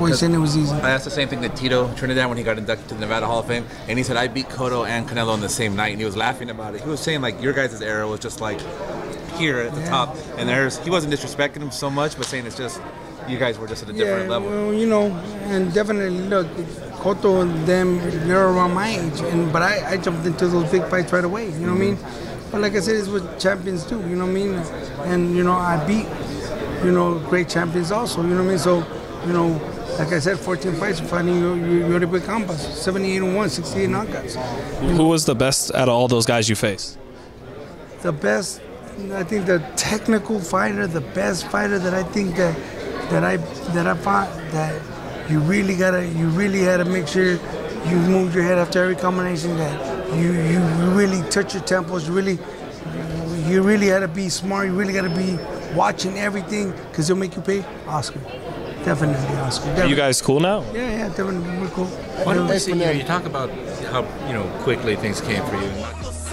Michael, he said it was easy. I asked the same thing to Tito, Trinidad, when he got inducted to the Nevada Hall of Fame, and he said, I beat Cotto and Canelo on the same night, and he was laughing about it. He was saying, like, your guys' era was just, like, here at the top, and there's, he wasn't disrespecting him so much, but saying it's just, you guys were just at a different level. Well, you know, and definitely, look, Cotto and them, they're around my age, and but I jumped into those big fights right away, you know what I mean? But like I said, it's what champions do, you know what I mean? And, you know, I beat, you know, great champions also, you know what I mean? So, you know, like I said, 14 fights, fighting Yoribé Campas, 78-1, 68 knockouts. Who was the best out of all those guys you faced? The best, I think the technical fighter, the best fighter that I think that I fought, that you really had to make sure you moved your head after every combination, that you really touch your temples, you really had to be smart, you really got to be watching everything, because it'll make you pay. Oscar. Definitely Oscar. Definitely. Are you guys cool now? Yeah, yeah, definitely, we're cool. Why don't you talk about how, you know, quickly things came for you?